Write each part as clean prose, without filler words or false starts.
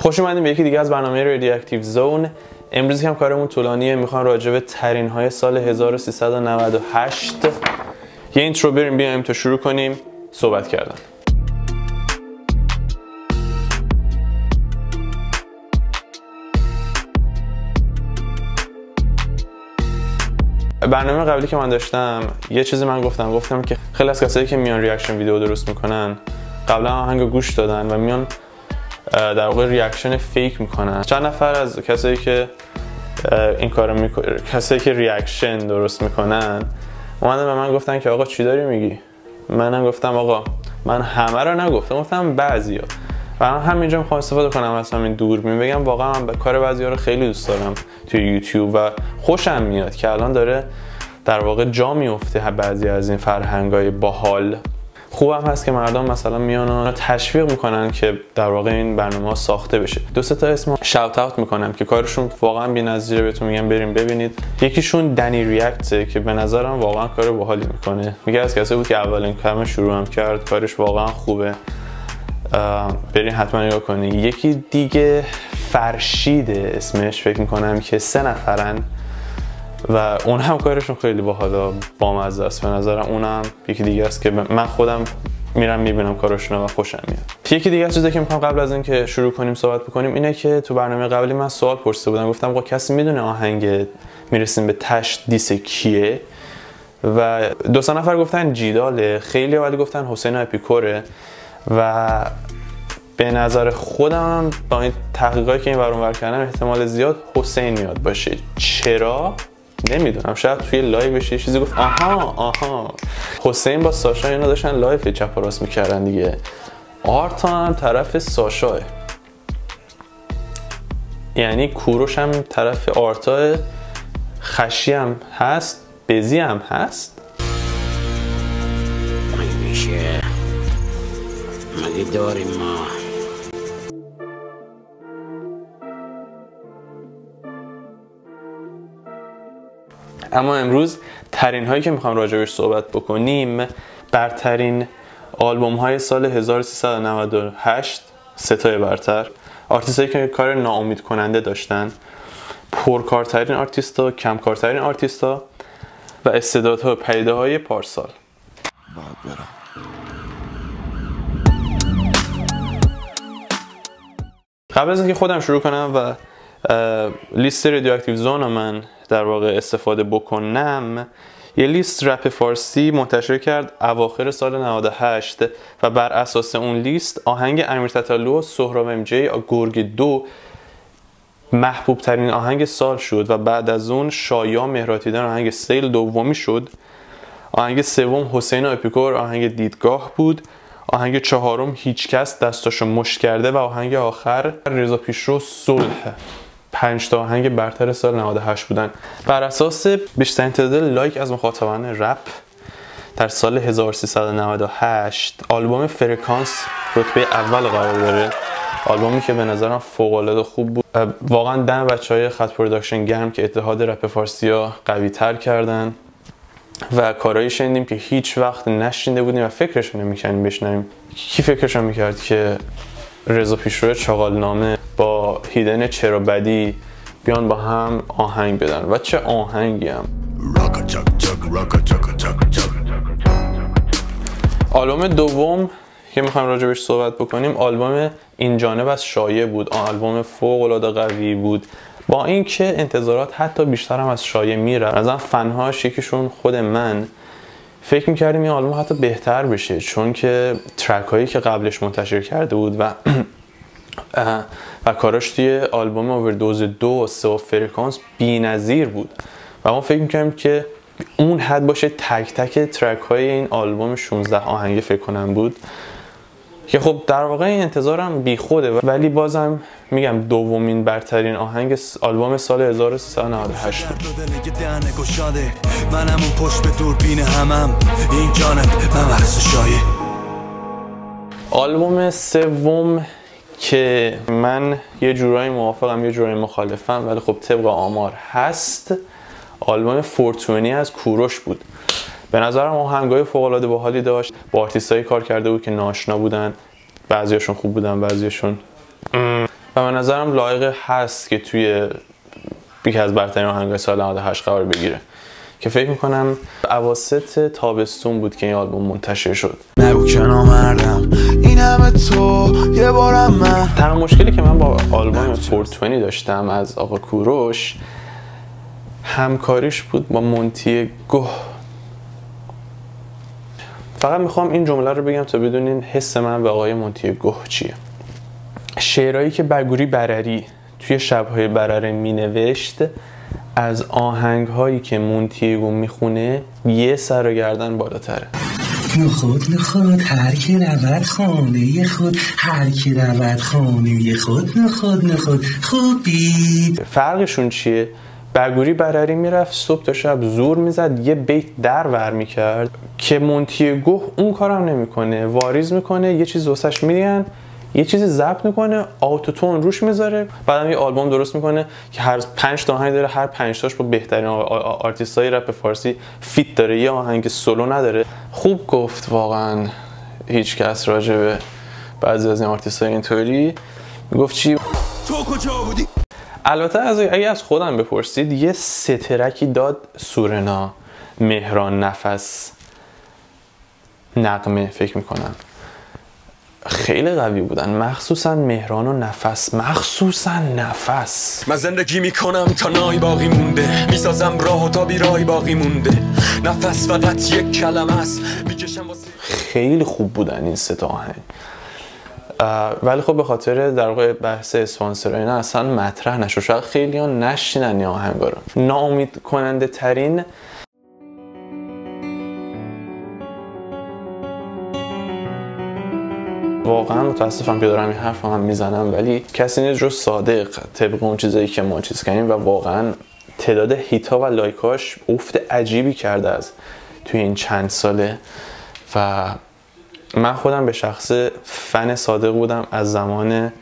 خوش اومدیم به یکی دیگه از برنامه رادیواکتیو زون. امروز هم کارمون طولانیه، میخوام راجع به ترین های سال 1398 یه اینترو بیایم تا شروع کنیم صحبت کردن. برنامه قبلی که من داشتم یه چیزی من گفتم که خیلی از کسایی که میان ریاکشن ویدیو درست میکنن قبلا آهنگو گوش دادن و میان در واقع ریاکشن فیک میکنن. چند نفر از کسایی که این کارو میکنن، کسایی که ریاکشن درست میکنن، اومدن به من گفتن که آقا چی داری میگی؟ منم گفتم آقا من همه رو نگفتم، گفتم بعضیا. و من همینجا میخوام استفاده کنم از همین دور بگم واقعا من کار بعضیا رو خیلی دوست دارم توی یوتیوب و خوشم میاد که الان داره در واقع جا میفته بعضی از این فرهنگای باحال. خوبم هست که مردم مثلا میان و تشویق میکنن که در واقع این برنامه‌ها ساخته بشه. دو سه تا اسم شاوت اوت میکنم که کارشون واقعا بی‌نظیره، بهتون میگم بریم ببینید. یکیشون دنی ریاکت که به نظرم واقعا کار باحالی میکنه. میگه از کسی بود که اولین کارم شروع هم کرد، کارش واقعا خوبه. بریم حتما نگاه کنید. یکی دیگه فرشیده اسمش، فکر میکنم که 3 نفرن و اون هم کارشون خیلی باحاله، بامزه است به نظرم. اونم یکی دیگه است که من خودم میرم میبینم کارشون و خوشم میاد. یکی دیگه چیزی که میخوام قبل از اینکه شروع کنیم صحبت بکنیم اینه که تو برنامه قبلی من سوال پرسیده بودم، گفتم آقا کسی میدونه آهنگ میرسیم به تشت دیس کیه؟ و 2 نفر گفتن جیداله، خیلی ولی گفتن حسین اپیکوره و به نظر خودم با این تحقیقاتی که این ور اون ور کردم احتمال زیاد حسین میاد باشه. چرا؟ نمیدونم، شاید توی لایو بشه چیزی گفت آها حسین با ساشا اینا داشتن لایو چپ و راست میکردن دیگه. آرت هم طرف ساشاه، یعنی کوروش هم طرف آرتا، خشی هم هست، بزی هم هست. میشه مگه داریم ما؟ اما امروز ترین هایی که میخوام راجبش صحبت بکنیم برترین آلبوم های سال 1398، 3 تای برتر، آرتیست هایی که کار ناامید کننده داشتن، پرکارترین آرتیست ها، کمکارترین آرتیست ها و استعدادها و پدیده های پارسال. باید برم. قبل از اینکه خودم شروع کنم و لیست رادیواکتیو زون من در واقع استفاده بکنم، یه لیست رپ فارسی منتشر کرد اواخر سال 98 و بر اساس اون لیست آهنگ امیر تتلو و صحرا و امجی گرگ دو محبوب ترین آهنگ سال شد و بعد از اون شایع مهراد هیدن آهنگ سیل دومی شد. آهنگ سوم حسین اپیکور آهنگ دیدگاه بود. آهنگ چهارم هیچکس دستاشو مشت کرده و آهنگ آخر رضا پیشرو صلح. 5 تا آهنگ برتر سال 98 بودن. بر اساس بیشترین تعداد لایک از مخاطبان رپ در سال 1398 آلبوم فرکانس رتبه اول قرار داره. آلبومی که به نظرم فوق‌العاده خوب بود. واقعا دم بچهای خط پروداکشن گرم که اتحاد رپ فارسی‌ها قوی‌تر کردن و کارهایی شنیدیم که هیچ وقت نشنیده بودیم و فکرش نمی‌کنیم بشنویم. کی فکرش می‌کرد که رضا پیشرو چغالنامه با هیدن چرا بدی بیان با هم آهنگ بدن و چه آهنگی هم. آلبوم دوم که میخوایم راجبش صحبت بکنیم آلبوم این جانب از شایع بود. آلبوم فوق‌العاده قوی بود با اینکه انتظارات حتی بیشتر هم از شایع میره. از فنهاش یکیشون خود من فکر میکردیم این آلبوم حتی بهتر بشه چون که ترک هایی که قبلش منتشر کرده بود و کاراش توی آلبوم اووردوز 2 و 3 و فرکانس بی‌نظیر بود و ما فکر می‌کنیم که اون حد باشه تک تک ترک های این آلبوم 16 آهنگی فکر کنم بود که خب در واقع این انتظارم بی خوده، ولی بازم میگم دومین برترین آهنگ آلبوم سال 1398 بود. منم اون پشت به دوربین همم این جانب مورس شایع. آلبوم سوم که من یه جورایی موافقم یه جورایی مخالفم ولی خب طبق آمار هست آلبوم فورتونی از کوروش بود. به نظرم آهنگای فوق‌العاده باحالی داشت، با آرتیستایی کار کرده بود که ناشنا بودن، بعضیاشون خوب بودن بعضیاشون و به نظرم لایق هست که توی یکی از برترین آهنگای سال 98 قرار بگیره که فکر میکنم اواسط تابستون بود که این آلبوم منتشر شد. نگو کنا مردم این همه تو یه بارم من. تنها مشکلی که من با آلبوم 420 داشتم از آقا کوروش همکاریش بود با مونتی گوه. فقط میخوام این جمله رو بگم تا بدونین حس من و آقای مونتی گوه چیه. شعرهایی که بغوری برری توی شب‌های برره مینوشت از آهنگ‌هایی که مونتی گوه میخونه یه سر و گردن بالاتره. نخود هر کی رود خانه خود، هر کی رود خانه خود، نخود خوبی. فرقشون چیه؟ بغوری برری میرفت صبح تا شب زور میزد، یه بیت در ور میکرد که مونتی گوه اون کارم نمیکنه، واریز میکنه، یه چیز واسش میگن، یه چیزی ضبط میکنه، آوتوتون روش میذاره، بعدم یه آلبوم درست میکنه که هر 5 تا آهنگ داره، هر 5 تاش با بهترین آرتیستای رپ فارسی فیت داره، یه آهنگ سولو نداره. خوب گفت واقعا هیچکس راجع به بعضی از این آرتیستای اینطوری میگفت چی تو کجا بودی. البته اگه از خودم بپرسید یه سه ترکی داد، سورنا، مهران، نفس، نغمه، فکر میکنم خیلی قوی بودن، مخصوصا مهران و نفس. من زندگی میکنم تا نای باقی مونده، میسازم راه و تا بیرای باقی مونده، نفس فقط یک کلمه است. خیلی خوب بودن این سه تا آهنگ، ولی خب به خاطر در واقع بحث اسپانسر اینا اصلا مطرح نشد، شاید خیلی ها نشینن این آهنگا رو. ناامید کننده ترین واقعا متاسفم که دارم این حرف هم میزنم، ولی کسی نیست جز صادق طبق اون چیزایی که ما چیز کنیم، و واقعا تعداد هیتا و لایکاش افت عجیبی کرده از توی این چند ساله. و من خودم به شخص فن صادق بودم از زمان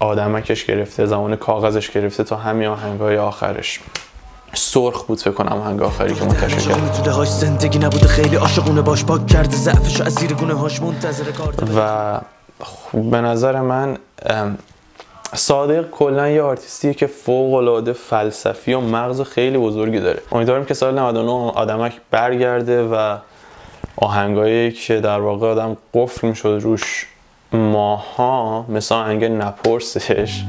آدمکش گرفته، زمان کاغذش گرفته تا همین آهنگای آخرش. سرخ بود فکر کنم آهنگ آخری که منتشر کرد. و به نظر من صادق کلا یه آرتیستیه که فوق‌العاده فلسفی و مغز خیلی بزرگی داره. امیدواریم که سال 99 آدمک برگرده و آهنگایی که در واقع آدم قفل میشد روش ماها، مثل آهنگ نپرسش،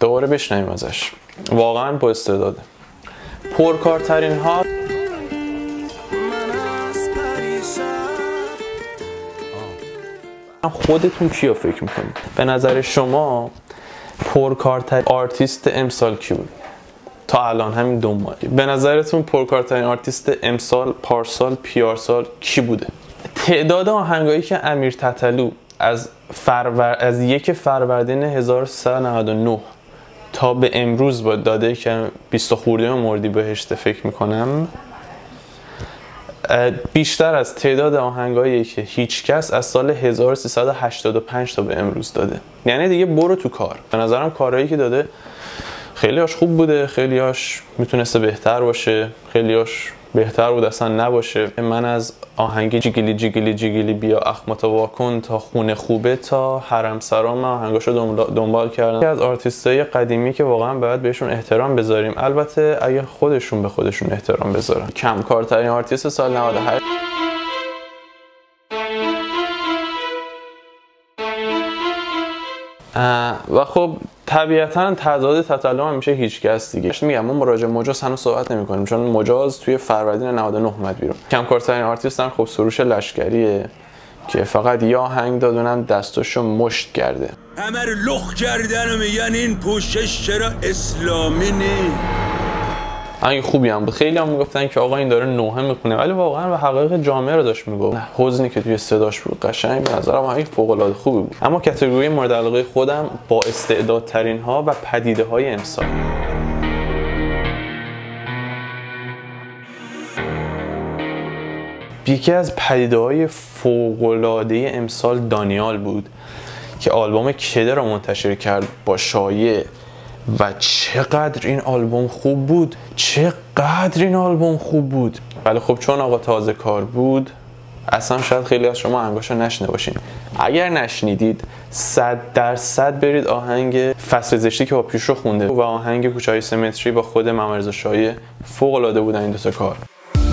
دوباره بشنویم ازش. واقعا با استعداده. پرکارترین ها خودتون کیو فکر میکنید؟ به نظر شما پرکارترین آرتیست امسال کی بود؟ تا الان همین دو ماه به نظرتون پرکارترین آرتیست امسال، پارسال، پیارسال کی بوده؟ تعداد آهنگایی که امیر تتلو از 1 فروردین 1399 تا به امروز با داده که 20 خورده اردیبهشت فکر میکنم بیشتر از تعداد آهنگایی که هیچکس از سال 1385 تا به امروز داده. یعنی دیگه برو تو کار. به نظرم کارهایی که داده خیلیاش خوب بوده، خیلیاش میتونسته بهتر باشه، خیلیاش بهتر بود اصلا نباشه. من از آهنگی جیگلی جیگلی جیگلی بیا اخماتا واکن تا خونه خوبه تا حرم سرام آهنگاشو دنبال کردم. یکی از آرتیستای قدیمی که واقعا باید بهشون احترام بذاریم، البته اگه خودشون به خودشون احترام بذارن. کمکارترین آرتیست سال 98 و خب طبیعتاً تضاد تتلو هم میشه هیچکس دیگه. میگم ما راجع مجاز هنوز صحبت نمی‌کنیم چون مجاز توی فروردین 99 اومد بیرون. کمکارترین آرتیست هم خب سروش لشکریه که فقط یه آهنگ داد، اونم دستاشو مشت کرده. همه رو لخ کردن میگن این پوشش چرا اسلامی نی. آهنگ خوبی هم بود. خیلی هم میگفتن که آقا این داره نوحه میخونه، ولی واقعا و حقایق جامعه رو داشت میگفت. حزنی که توی صداش بود قشنگ به نظرم آهنگ فوق‌العاده خوبی بود. اما کاتگوری مورد علاقه خودم با استعدادترین ها و پدیده های امسال. یکی از پدیده های فوق‌العاده امسال دانیال بود که آلبوم کده رو منتشر کرد با شایع، و چقدر این آلبوم خوب بود، ولی خب چون آقا تازه کار بود اصلا شاید خیلی از شما آهنگاشو نشنیده باشین. اگر نشنیدید 100% برید آهنگ فصل زشتی که با پیشرو خونده و آهنگ کوچه‌های سمتری با خود ممرزا شایع فوق‌العاده بودن این دو تا کار.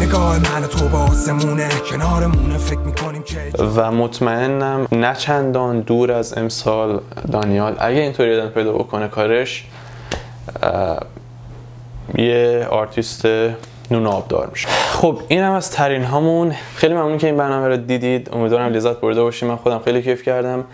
نگاه من تو با آسمونه کنارمونه فکر می‌کنیم که و مطمئنم نه چندان دور از امسال دانیال اگه اینطوری آدم پیدا بکنه کارش یه آرتیست نون آبدار میشه. خب این هم از ترین هامون. خیلی ممنون که این برنامه رو دیدید. امیدوارم لذت برده باشید. من خودم خیلی کیف کردم.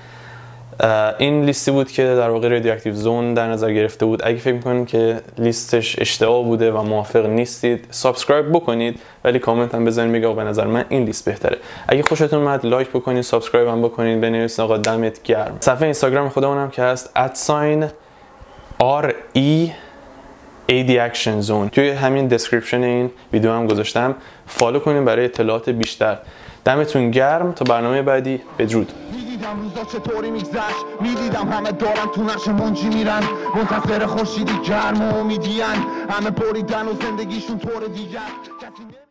این لیستی بود که در واقع رادیواکتیو زون در نظر گرفته بود. اگه فکر میکنید که لیستش اشتباه بوده و موافق نیستید سابسکرایب بکنید، ولی کامنت هم بزنید میگه به نظر من این لیست بهتره. اگه خوشتون اومد لایک بکنید، سابسکرایب هم بکنید، بنویسید آقا دمت گرم. صفحه اینستاگرام خودمونم که هست @RE AD Action Zone. توی همین دسکریپشن این ویدیو هم گذاشتم. فالو کنین برای اطلاعات بیشتر. دمتون گرم. تا برنامه بعدی بدرود. می‌دیدم روزا چطوری می‌گذشت، می‌دیدم همه دارن تو نقش منجی میرن، منتظر خورشیدی گرم و امیدین، همه بریدن و زندگیشون طور دیگر.